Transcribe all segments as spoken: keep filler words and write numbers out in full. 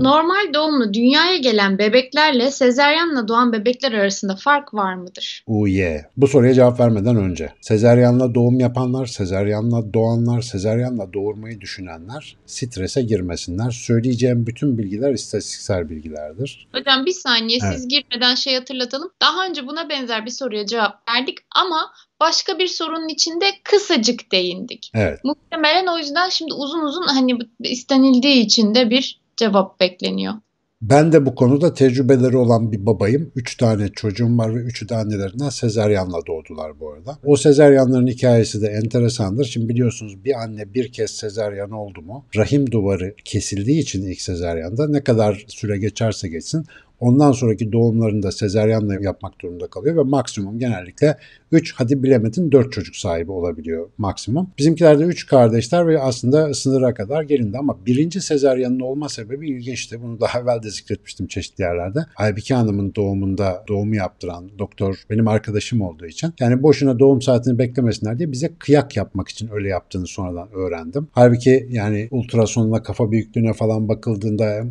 Normal doğumlu dünyaya gelen bebeklerle sezeryanla doğan bebekler arasında fark var mıdır? Uye. Bu soruya cevap vermeden önce. Sezeryanla doğum yapanlar, sezeryanla doğanlar, sezeryanla doğurmayı düşünenler strese girmesinler. Söyleyeceğim bütün bilgiler istatistiksel bilgilerdir. Hocam bir saniye evet. Siz girmeden şey hatırlatalım. Daha önce buna benzer bir soruya cevap verdik ama başka bir sorunun içinde kısacık değindik. Evet. Muhtemelen o yüzden şimdi uzun uzun hani istenildiği için de bir cevap bekleniyor. Ben de bu konuda tecrübeleri olan bir babayım. Üç tane çocuğum var ve üçü de annelerinden sezaryenle doğdular bu arada. O sezaryenlerin hikayesi de enteresandır. Şimdi biliyorsunuz bir anne bir kez sezaryen oldu mu, rahim duvarı kesildiği için ilk sezaryanda ne kadar süre geçerse geçsin, ondan sonraki doğumlarını da sezaryenle yapmak durumunda kalıyor ve maksimum genellikle üç, hadi bilemedin dört çocuk sahibi olabiliyor maksimum. Bizimkilerde üç kardeşler ve aslında sınıra kadar gelindi ama birinci sezaryenin olma sebebi ilginçti. Bunu daha evvel de zikretmiştim çeşitli yerlerde. Aybike Hanım'ın doğumunda doğumu yaptıran doktor benim arkadaşım olduğu için yani boşuna doğum saatini beklemesinler diye bize kıyak yapmak için öyle yaptığını sonradan öğrendim. Halbuki yani ultrasonla kafa büyüklüğüne falan bakıldığında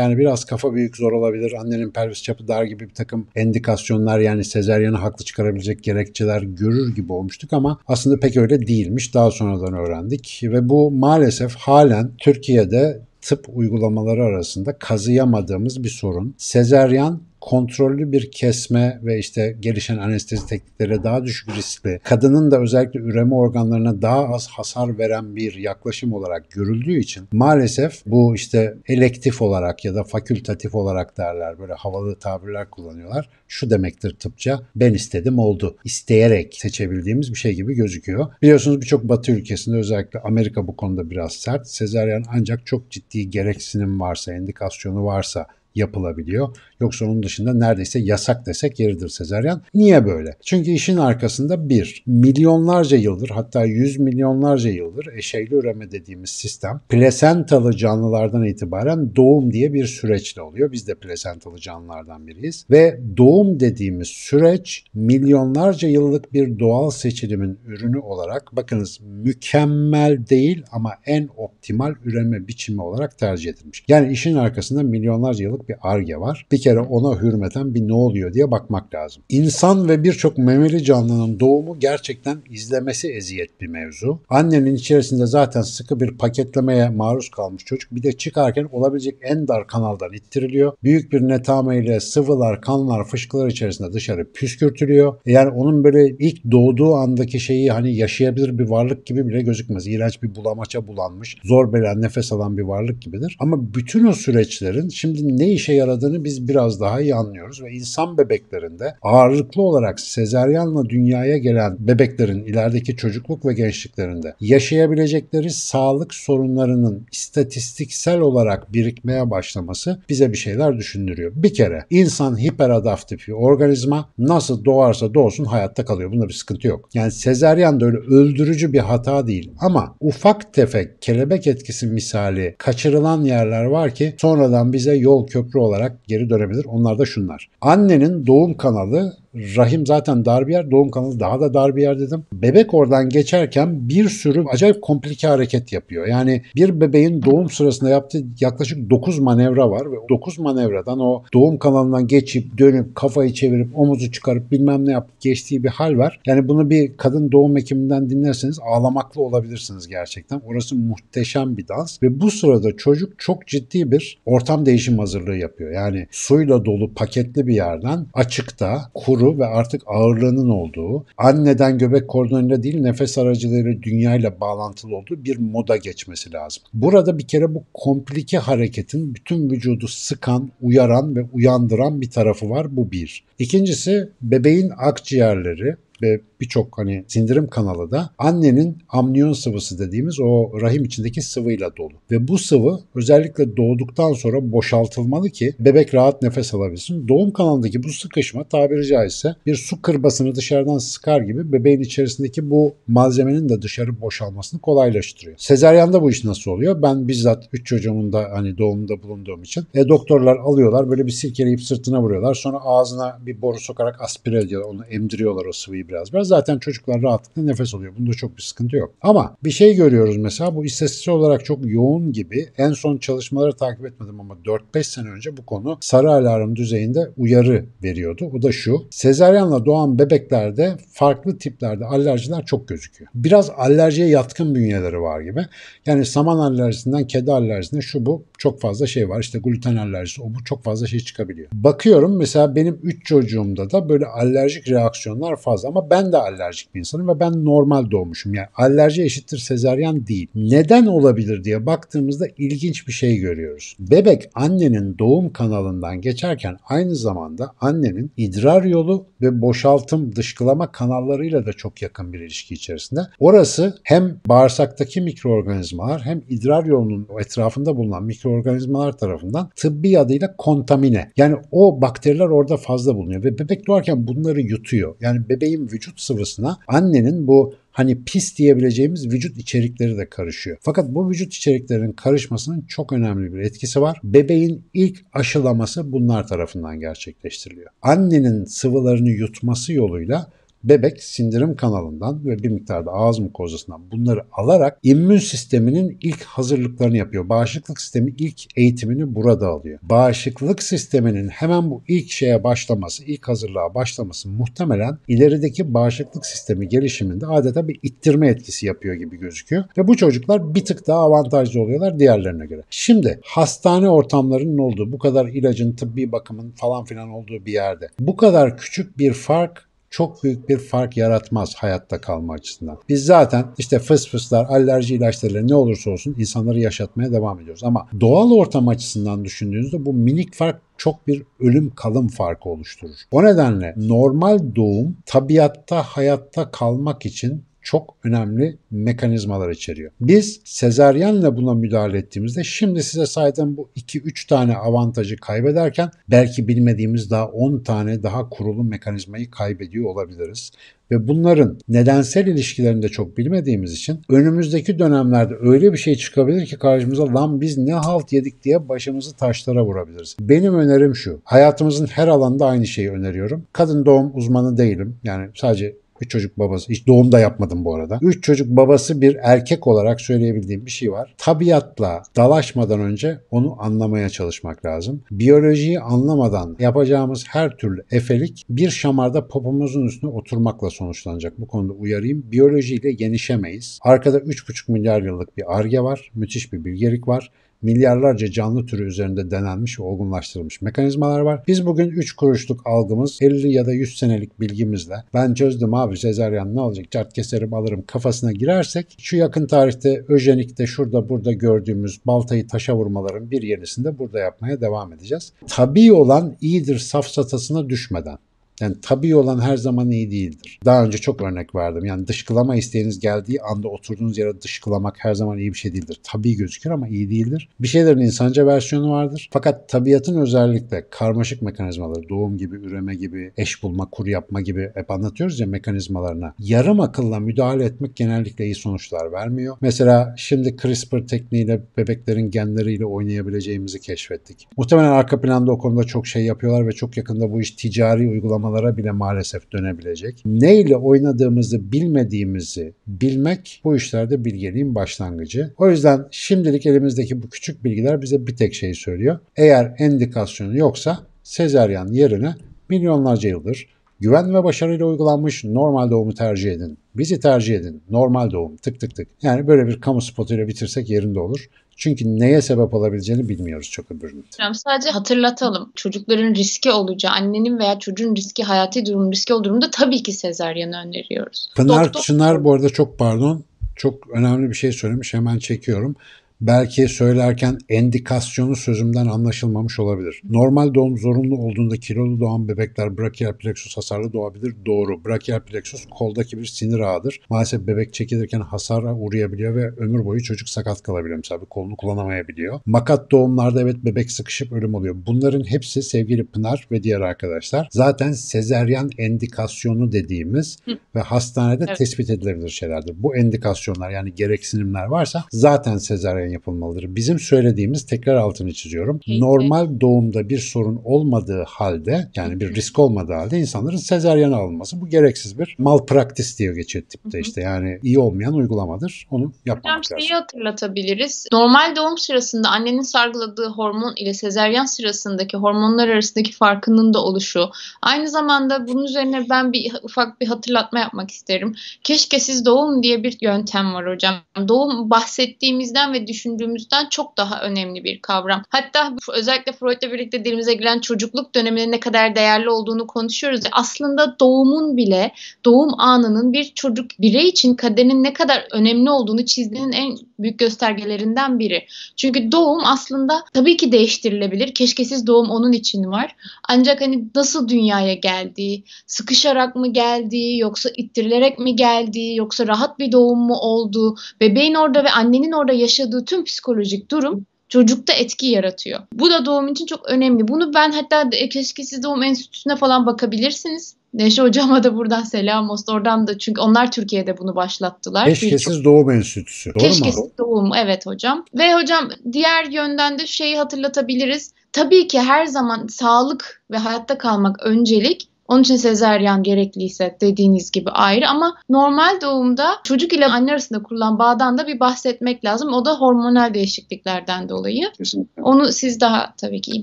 yani biraz kafa büyük zor olabilir, annenin pelvis çapı dar gibi bir takım endikasyonlar yani sezaryanı haklı çıkarabilecek gerekçeler görür gibi olmuştuk ama aslında pek öyle değilmiş. Daha sonradan öğrendik ve bu maalesef halen Türkiye'de tıp uygulamaları arasında kazıyamadığımız bir sorun. Sezaryen kontrollü bir kesme ve işte gelişen anestezi teknikleriyle daha düşük riskli, kadının da özellikle üreme organlarına daha az hasar veren bir yaklaşım olarak görüldüğü için maalesef bu işte elektif olarak ya da fakültatif olarak derler, böyle havalı tabirler kullanıyorlar. Şu demektir tıpça, ben istedim oldu. İsteyerek seçebildiğimiz bir şey gibi gözüküyor. Biliyorsunuz birçok Batı ülkesinde özellikle Amerika bu konuda biraz sert. Sezaryen ancak çok ciddi gereksinim varsa, indikasyonu varsa yapılabiliyor. Yoksa onun dışında neredeyse yasak desek yeridir sezaryen. Niye böyle? Çünkü işin arkasında bir, milyonlarca yıldır hatta yüz milyonlarca yıldır eşeyli üreme dediğimiz sistem plasentalı canlılardan itibaren doğum diye bir süreçle oluyor. Biz de plasentalı canlılardan biriyiz. Ve doğum dediğimiz süreç milyonlarca yıllık bir doğal seçilimin ürünü olarak bakınız mükemmel değil ama en optimal üreme biçimi olarak tercih edilmiş. Yani işin arkasında milyonlarca yıllık bir arge var. Bir kere ona hürmeten bir ne oluyor diye bakmak lazım. İnsan ve birçok memeli canlının doğumu gerçekten izlemesi eziyet bir mevzu. Annenin içerisinde zaten sıkı bir paketlemeye maruz kalmış çocuk bir de çıkarken olabilecek en dar kanaldan ittiriliyor. Büyük bir netameyle sıvılar, kanlar, fışkılar içerisinde dışarı püskürtülüyor. Yani onun böyle ilk doğduğu andaki şeyi hani yaşayabilir bir varlık gibi bile gözükmez. İğrenç bir bulamaça bulanmış, zor bela nefes alan bir varlık gibidir. Ama bütün o süreçlerin şimdi ne işe yaradığını biz biraz daha iyi anlıyoruz ve insan bebeklerinde ağırlıklı olarak sezaryenle dünyaya gelen bebeklerin ilerideki çocukluk ve gençliklerinde yaşayabilecekleri sağlık sorunlarının istatistiksel olarak birikmeye başlaması bize bir şeyler düşündürüyor. Bir kere insan hiperadaptif bir organizma, nasıl doğarsa doğsun hayatta kalıyor. Bunda bir sıkıntı yok. Yani sezaryen de öyle öldürücü bir hata değil ama ufak tefek kelebek etkisi misali kaçırılan yerler var ki sonradan bize yol köprü olarak geri dönebilir. Onlar da şunlar. Annenin doğum kanalı, rahim zaten dar bir yer, doğum kanalı daha da dar bir yer dedim. Bebek oradan geçerken bir sürü acayip komplike hareket yapıyor. Yani bir bebeğin doğum sırasında yaptığı yaklaşık dokuz manevra var ve dokuz manevradan o doğum kanalından geçip dönüp kafayı çevirip omuzu çıkarıp bilmem ne yapıp geçtiği bir hal var. Yani bunu bir kadın doğum hekiminden dinlerseniz ağlamaklı olabilirsiniz gerçekten. Orası muhteşem bir dans ve bu sırada çocuk çok ciddi bir ortam değişim hazırlığı yapıyor. Yani suyla dolu paketli bir yerden açıkta, kuru ve artık ağırlığının olduğu, anneden göbek kordonuyla değil nefes aracılığıyla dünyayla bağlantılı olduğu bir moda geçmesi lazım. Burada bir kere bu komplike hareketin bütün vücudu sıkan, uyaran ve uyandıran bir tarafı var. Bu bir. İkincisi bebeğin akciğerleri ve birçok hani sindirim kanalı da annenin amniyon sıvısı dediğimiz o rahim içindeki sıvıyla dolu. Ve bu sıvı özellikle doğduktan sonra boşaltılmalı ki bebek rahat nefes alabilsin. Doğum kanalındaki bu sıkışma tabiri caizse bir su kırbasını dışarıdan sıkar gibi bebeğin içerisindeki bu malzemenin de dışarı boşalmasını kolaylaştırıyor. Sezaryanda bu iş nasıl oluyor? Ben bizzat üç çocuğumun da hani doğumunda bulunduğum için e, doktorlar alıyorlar, böyle bir sirkeleyip sırtına vuruyorlar. Sonra ağzına bir boru sokarak aspire ediyorlar. Onu emdiriyorlar o sıvıyı biraz biraz. zaten çocuklar rahatlıkla nefes alıyor. Bunda çok bir sıkıntı yok. Ama bir şey görüyoruz mesela, bu istatistik olarak çok yoğun gibi. En son çalışmaları takip etmedim ama dört beş sene önce bu konu sarı alarm düzeyinde uyarı veriyordu. O da şu: sezaryenle doğan bebeklerde farklı tiplerde alerjiler çok gözüküyor. Biraz alerjiye yatkın bünyeleri var gibi. Yani saman alerjisinden kedi alerjisine şu bu çok fazla şey var. İşte gluten alerjisi, o bu çok fazla şey çıkabiliyor. Bakıyorum mesela benim üç çocuğumda da böyle alerjik reaksiyonlar fazla ama ben de alerjik bir insanım ve ben normal doğmuşum. Yani alerji eşittir sezaryen değil. Neden olabilir diye baktığımızda ilginç bir şey görüyoruz. Bebek annenin doğum kanalından geçerken aynı zamanda annenin idrar yolu ve boşaltım dışkılama kanallarıyla da çok yakın bir ilişki içerisinde. Orası hem bağırsaktaki mikroorganizmalar hem idrar yolunun etrafında bulunan mikroorganizmalar tarafından tıbbi adıyla kontamine. Yani o bakteriler orada fazla bulunuyor ve bebek doğarken bunları yutuyor. Yani bebeğin vücut sıvısına annenin bu hani pis diyebileceğimiz vücut içerikleri de karışıyor. Fakat bu vücut içeriklerinin karışmasının çok önemli bir etkisi var. Bebeğin ilk aşılaması bunlar tarafından gerçekleştiriliyor. Annenin sıvılarını yutması yoluyla bebek sindirim kanalından ve bir miktarda ağız mukozasından bunları alarak immün sisteminin ilk hazırlıklarını yapıyor. Bağışıklık sistemi ilk eğitimini burada alıyor. Bağışıklık sisteminin hemen bu ilk şeye başlaması, ilk hazırlığa başlaması muhtemelen ilerideki bağışıklık sistemi gelişiminde adeta bir ittirme etkisi yapıyor gibi gözüküyor. Ve bu çocuklar bir tık daha avantajlı oluyorlar diğerlerine göre. Şimdi hastane ortamlarının olduğu, bu kadar ilacın, tıbbi bakımın falan filan olduğu bir yerde bu kadar küçük bir fark çok büyük bir fark yaratmaz hayatta kalma açısından. Biz zaten işte fıs fıslar, alerji ilaçlarıyla ne olursa olsun insanları yaşatmaya devam ediyoruz. Ama doğal ortam açısından düşündüğünüzde bu minik fark çok bir ölüm kalım farkı oluşturur. O nedenle normal doğum tabiatta hayatta kalmak için çok önemli mekanizmalar içeriyor. Biz sezaryenle buna müdahale ettiğimizde şimdi size saydığım bu iki üç tane avantajı kaybederken belki bilmediğimiz daha on tane daha kurulu mekanizmayı kaybediyor olabiliriz. Ve bunların nedensel ilişkilerini de çok bilmediğimiz için önümüzdeki dönemlerde öyle bir şey çıkabilir ki karşımıza, lan biz ne halt yedik diye başımızı taşlara vurabiliriz. Benim önerim şu: hayatımızın her alanında aynı şeyi öneriyorum. Kadın doğum uzmanı değilim. Yani sadece üç çocuk babası, hiç doğum da yapmadım bu arada. üç çocuk babası bir erkek olarak söyleyebildiğim bir şey var. Tabiatla dalaşmadan önce onu anlamaya çalışmak lazım. Biyolojiyi anlamadan yapacağımız her türlü efelik bir şamarda popomuzun üstüne oturmakla sonuçlanacak. Bu konuda uyarayım. Biyolojiyle yenişemeyiz. Arkada üç buçuk milyar yıllık bir arge var. Müthiş bir bilgelik var. Milyarlarca canlı türü üzerinde denenmiş ve olgunlaştırılmış mekanizmalar var. Biz bugün üç kuruşluk algımız, elli ya da yüz senelik bilgimizle ben çözdüm abi sezaryen ne olacak, çat keserim alırım kafasına girersek, şu yakın tarihte öjenikte şurada burada gördüğümüz baltayı taşa vurmaların bir yenisinde burada yapmaya devam edeceğiz. Tabii olan iyidir safsatasına düşmeden. Yani tabii olan her zaman iyi değildir. Daha önce çok örnek verdim. Yani dışkılama isteğiniz geldiği anda oturduğunuz yere dışkılamak her zaman iyi bir şey değildir. Tabii gözükür ama iyi değildir. Bir şeylerin insanca versiyonu vardır. Fakat tabiatın özellikle karmaşık mekanizmaları, doğum gibi, üreme gibi, eş bulma, kur yapma gibi hep anlatıyoruz ya mekanizmalarına. Yarım akılla müdahale etmek genellikle iyi sonuçlar vermiyor. Mesela şimdi CRISPR tekniğiyle bebeklerin genleriyle oynayabileceğimizi keşfettik. Muhtemelen arka planda o konuda çok şey yapıyorlar ve çok yakında bu iş ticari uygulama bile maalesef dönebilecek. Neyle oynadığımızı bilmediğimizi bilmek bu işlerde bilgeliğin başlangıcı. O yüzden şimdilik elimizdeki bu küçük bilgiler bize bir tek şey söylüyor. Eğer endikasyonu yoksa sezaryen yerine milyonlarca yıldır güven ve başarıyla uygulanmış normal doğumu tercih edin. Bizi tercih edin. Normal doğum. Tık tık tık. Yani böyle bir kamu spotuyla bitirsek yerinde olur. Çünkü neye sebep olabileceğini bilmiyoruz çok öbürünün. Sadece hatırlatalım. Çocukların riski olacağı, annenin veya çocuğun riski, hayati durum riski o durumda tabii ki sezaryanı öneriyoruz. Pınar Doktor... Çınar bu arada çok pardon. Çok önemli bir şey söylemiş. Hemen çekiyorum. Belki söylerken endikasyonu sözümden anlaşılmamış olabilir. Normal doğum zorunlu olduğunda kilolu doğan bebekler brachial pleksus hasarlı doğabilir. Doğru. Brachial pleksus koldaki bir sinir ağıdır. Maalesef bebek çekilirken hasara uğrayabiliyor ve ömür boyu çocuk sakat kalabiliyor. Mesela bir kolunu kullanamayabiliyor. Makat doğumlarda evet bebek sıkışıp ölüm oluyor. Bunların hepsi sevgili Pınar ve diğer arkadaşlar zaten sezaryen endikasyonu dediğimiz Hı. ve hastanede evet. tespit edilebilir şeylerdir. Bu endikasyonlar yani gereksinimler varsa zaten sezaryen yapılmalıdır. Bizim söylediğimiz, tekrar altını çiziyorum, normal doğumda bir sorun olmadığı halde, yani bir risk olmadığı halde insanların sezaryen alınması, bu gereksiz bir malpraktis diye geçiyor tıpta işte. Yani iyi olmayan uygulamadır. Onu yapmamak lazım. Şeyi hatırlatabiliriz. Normal doğum sırasında annenin salgıladığı hormon ile sezaryen sırasındaki hormonlar arasındaki farkının da oluşu. Aynı zamanda bunun üzerine ben bir ufak bir hatırlatma yapmak isterim. Keşkesiz doğum diye bir yöntem var hocam. Doğum bahsettiğimizden ve düşündüğümüzden çok daha önemli bir kavram. Hatta özellikle Freud'la birlikte dilimize giren çocukluk dönemine ne kadar değerli olduğunu konuşuyoruz. Aslında doğumun bile, doğum anının bir çocuk birey için kaderin ne kadar önemli olduğunu çizdiğinin en büyük göstergelerinden biri. Çünkü doğum aslında tabii ki değiştirilebilir. Keşkesiz doğum onun için var. Ancak hani nasıl dünyaya geldiği, sıkışarak mı geldiği, yoksa ittirilerek mi geldiği, yoksa rahat bir doğum mu olduğu, bebeğin orada ve annenin orada yaşadığı tüm psikolojik durum çocukta etki yaratıyor. Bu da doğum için çok önemli. Bunu ben hatta Keşkesiz Doğum Enstitüsü'ne falan bakabilirsiniz. Neşe Hocam'a da buradan selam olsun. Oradan da, çünkü onlar Türkiye'de bunu başlattılar. Keşkesiz Doğum Enstitüsü. Doğru mu? Keşkesiz Doğum, evet hocam. Ve hocam diğer yönden de şeyi hatırlatabiliriz. Tabii ki her zaman sağlık ve hayatta kalmak öncelik. Onun için sezaryen gerekliyse dediğiniz gibi ayrı, ama normal doğumda çocuk ile anne arasında kurulan bağdan da bir bahsetmek lazım. O da hormonal değişikliklerden dolayı. Kesinlikle. Onu siz daha tabii ki iyi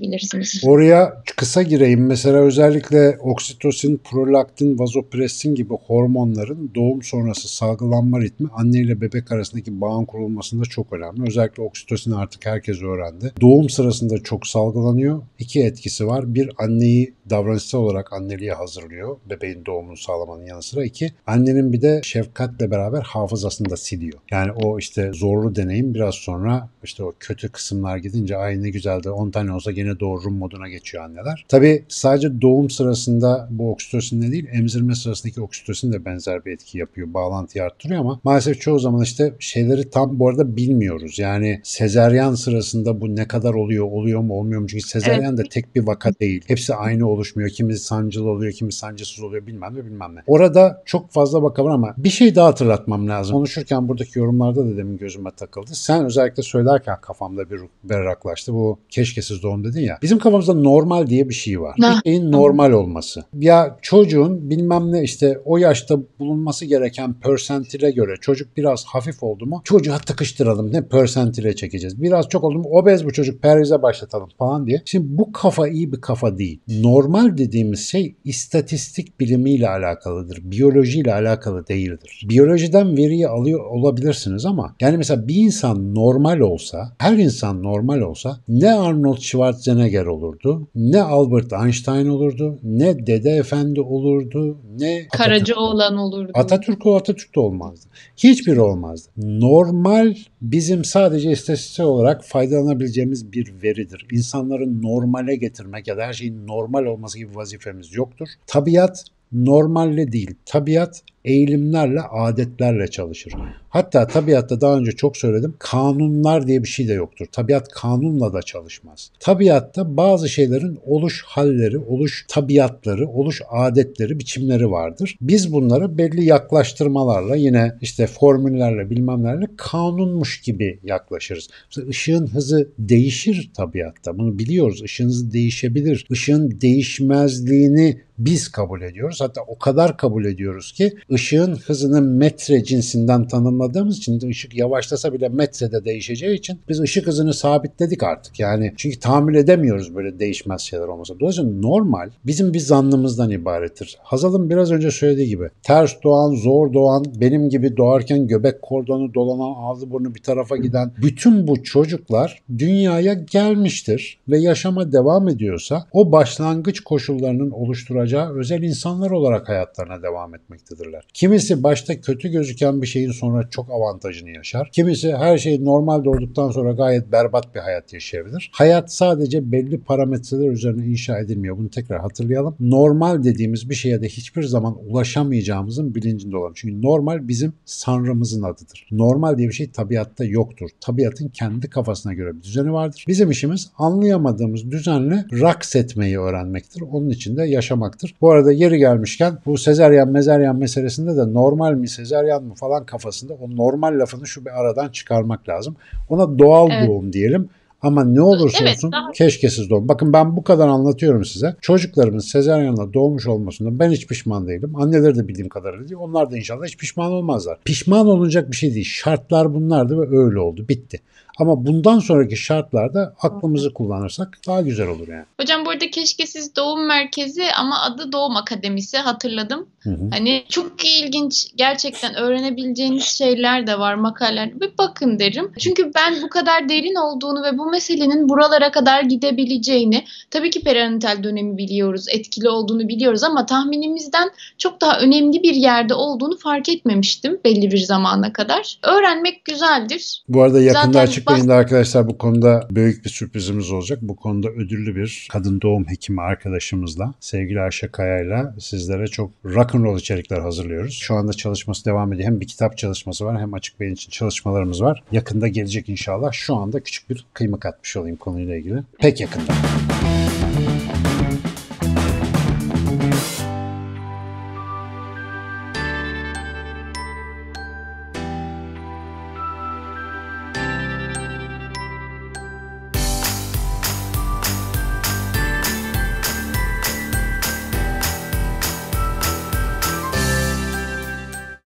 bilirsiniz. Oraya kısa gireyim. Mesela özellikle oksitosin, prolaktin, vazopressin gibi hormonların doğum sonrası salgılanma ritmi anne ile bebek arasındaki bağın kurulmasında çok önemli. Özellikle oksitosin artık herkes öğrendi. Doğum sırasında çok salgılanıyor. İki etkisi var. Bir, anneyi davranışsal olarak anneliğe hazırlıyor. Bebeğin doğumunu sağlamanın yanı sıra. İki, annenin bir de şefkatle beraber hafızasını da siliyor. Yani o işte zorlu deneyim biraz sonra işte o kötü kısımlar gidince ay ne güzel de on tane olsa gene doğururum moduna geçiyor anneler. Tabii sadece doğum sırasında bu oksitosinle değil, emzirme sırasındaki oksitosin de benzer bir etki yapıyor. Bağlantıyı arttırıyor ama maalesef çoğu zaman işte şeyleri tam bu arada bilmiyoruz. Yani sezaryen sırasında bu ne kadar oluyor, oluyor mu, olmuyor mu? Çünkü sezaryen evet. de tek bir vaka değil. Hepsi aynı oluşmuyor. Kimisi sancılı oluyor, kimi sancısız oluyor, bilmem ne bilmem ne. Orada çok fazla bakabilir ama bir şey daha hatırlatmam lazım. Konuşurken buradaki yorumlarda da demin gözüme takıldı. Sen özellikle söylerken kafamda bir berraklaştı. Bu keşkesiz doğum dedin ya. Bizim kafamızda normal diye bir şey var. Bir şeyin normal olması. Ya çocuğun bilmem ne işte o yaşta bulunması gereken persentile göre çocuk biraz hafif oldu mu çocuğa tıkıştıralım, ne persentile çekeceğiz. Biraz çok oldu mu obez bu çocuk, perhize başlatalım falan diye. Şimdi bu kafa iyi bir kafa değil. Normal dediğimiz şey istatistik bilimiyle alakalıdır. Biyolojiyle alakalı değildir. Biyolojiden veriyi alıyor olabilirsiniz ama yani mesela bir insan normal olsa, her insan normal olsa ne Arnold Schwarzenegger olurdu, ne Albert Einstein olurdu, ne Dede Efendi olurdu, ne Karacaoğlan olurdu. Atatürk o Atatürk de olmazdı. Hiçbiri olmazdı. Normal bizim sadece istatistik olarak faydalanabileceğimiz bir veridir. İnsanları normale getirmek ya da her şeyin normal olması gibi vazifemiz yoktur. Tabiat normalle değil, tabiat eğilimlerle, adetlerle çalışır. Hatta tabiatta daha önce çok söyledim, kanunlar diye bir şey de yoktur. Tabiat kanunla da çalışmaz. Tabiatta bazı şeylerin oluş halleri, oluş tabiatları, oluş adetleri, biçimleri vardır. Biz bunlara belli yaklaştırmalarla, yine işte formüllerle, bilmemlerle kanunmuş gibi yaklaşırız. Mesela ışığın hızı değişir tabiatta. Bunu biliyoruz. Işığın hızı değişebilir. Işığın değişmezliğini biz kabul ediyoruz. Hatta o kadar kabul ediyoruz ki ışığın hızını metre cinsinden tanımladığımız için, ışık yavaşlasa bile metrede değişeceği için biz ışık hızını sabitledik artık. Yani çünkü tahammül edemiyoruz böyle değişmez şeyler olmasa. Dolayısıyla normal bizim bir zannımızdan ibarettir. Hazal'ın biraz önce söylediği gibi ters doğan, zor doğan, benim gibi doğarken göbek kordonu dolanan, ağzı burnu bir tarafa giden bütün bu çocuklar dünyaya gelmiştir ve yaşama devam ediyorsa o başlangıç koşullarının oluşturacağı özel insanlar olarak hayatlarına devam etmektedirler. Kimisi başta kötü gözüken bir şeyin sonra çok avantajını yaşar. Kimisi her şey normal doğduktan sonra gayet berbat bir hayat yaşayabilir. Hayat sadece belli parametreler üzerine inşa edilmiyor. Bunu tekrar hatırlayalım. Normal dediğimiz bir şeye de hiçbir zaman ulaşamayacağımızın bilincinde olalım. Çünkü normal bizim sanrımızın adıdır. Normal diye bir şey tabiatta yoktur. Tabiatın kendi kafasına göre bir düzeni vardır. Bizim işimiz anlayamadığımız düzenle raks etmeyi öğrenmektir. Onun için de yaşamaktır. Bu arada yeri gelmişken bu sezaryen mezaryen meselesi içerisinde de normal mi sezaryen mi falan kafasında o normal lafını şu bir aradan çıkarmak lazım. Ona doğal evet. doğum diyelim. Ama ne olursa olsun evet, daha... keşkesiz doğum. Bakın ben bu kadar anlatıyorum size. Çocuklarımın sezaryenle doğmuş olmasında ben hiç pişman değilim. Anneleri de bildiğim kadarıyla değil. Onlar da inşallah hiç pişman olmazlar. Pişman olunacak bir şey değil. Şartlar bunlardı ve öyle oldu. Bitti. Ama bundan sonraki şartlarda aklımızı kullanırsak daha güzel olur yani. Hocam burada Keşkesiz Doğum Merkezi ama adı Doğum Akademisi, hatırladım. Hı hı. Hani çok ilginç, gerçekten öğrenebileceğiniz şeyler de var, makaleler. Bir bakın derim. Çünkü ben bu kadar derin olduğunu ve bu meselenin buralara kadar gidebileceğini, tabii ki perinatal dönemi biliyoruz, etkili olduğunu biliyoruz ama tahminimizden çok daha önemli bir yerde olduğunu fark etmemiştim belli bir zamana kadar. Öğrenmek güzeldir. Bu arada yakında zaten açık yayında arkadaşlar bu konuda büyük bir sürprizimiz olacak. Bu konuda ödüllü bir kadın doğum hekimi arkadaşımızla, sevgili Ayşe Kaya'yla sizlere çok rock'n'roll içerikler hazırlıyoruz. Şu anda çalışması devam ediyor. Hem bir kitap çalışması var hem açık beyin için çalışmalarımız var. Yakında gelecek inşallah. Şu anda küçük bir kıyma katmış olayım konuyla ilgili. Pek yakında.